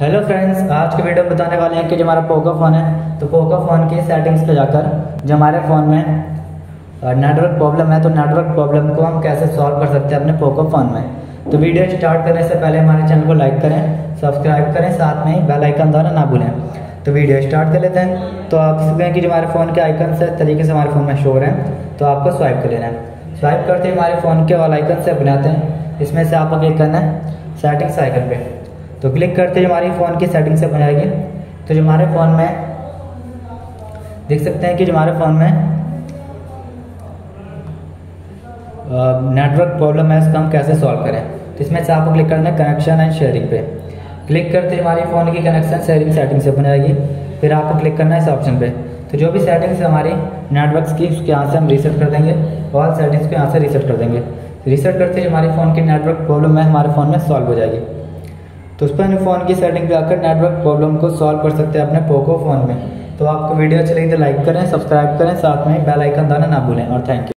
Hello friends, आज के video में बताने वाले हैं कि जो हमारा पोको फ़ोन है तो पोको फ़ोन की सेटिंग्स पे जाकर जो हमारे फ़ोन में नेटवर्क प्रॉब्लम है तो नेटवर्क प्रॉब्लम को हम कैसे सॉल्व कर सकते हैं अपने पोको फ़ोन में। तो वीडियो स्टार्ट करने से पहले हमारे चैनल को लाइक करें, सब्सक्राइब करें, साथ में ही बेल आइकन दबाना ना भूलें। तो वीडियो स्टार्ट कर लेते हैं। तो आप देखें कि जो हमारे फ़ोन के आइकन से तरीके से हमारे फ़ोन में शो हो रहे हैं तो आपको स्वाइप कर लेना है। स्वाइप करते ही हमारे फ़ोन के ऑल आइकन से बनाते हैं, इसमें से आपको क्लिक करना है सेटिंग्स आइकन पर। तो क्लिक करते ही हमारी फ़ोन की सेटिंग से बन जाएगी। तो जो हमारे फ़ोन में देख सकते हैं कि जो हमारे फ़ोन में नेटवर्क प्रॉब्लम है उसका हम कैसे सॉल्व करें। तो इसमें से आपको क्लिक करना है कनेक्शन एंड शेयरिंग पे। क्लिक करते ही हमारी फ़ोन की कनेक्शन शेयरिंग सेटिंग से बन जाएगी। फिर आपको क्लिक करना है इस ऑप्शन पे। तो जो भी सेटिंग्स हमारी नेटवर्क की उसके यहाँ से हम रीसेट कर देंगे, ऑल सेटिंग्स को यहाँ से रीसेट कर देंगे। रीसेट करते ही हमारे फ़ोन की नेटवर्क प्रॉब्लम है हमारे फ़ोन में सॉल्व हो जाएगी। तो उस पर फ़ोन की सेटिंग पे आकर नेटवर्क प्रॉब्लम को सॉल्व कर सकते हैं अपने पोको फ़ोन में। तो आपको वीडियो अच्छी लगी तो लाइक करें, सब्सक्राइब करें, साथ में बेल आइकन दबाना ना भूलें। और थैंक यू।